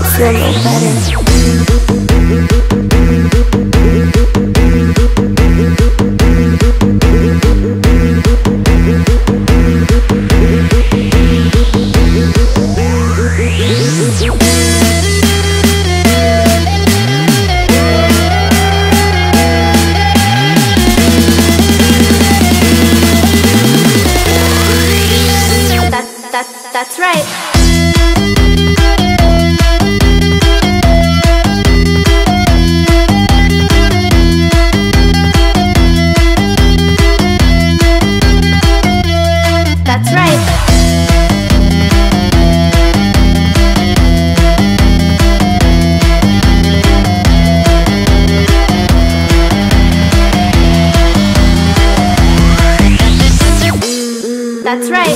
That's right. That's right.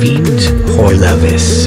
Feet or Levis.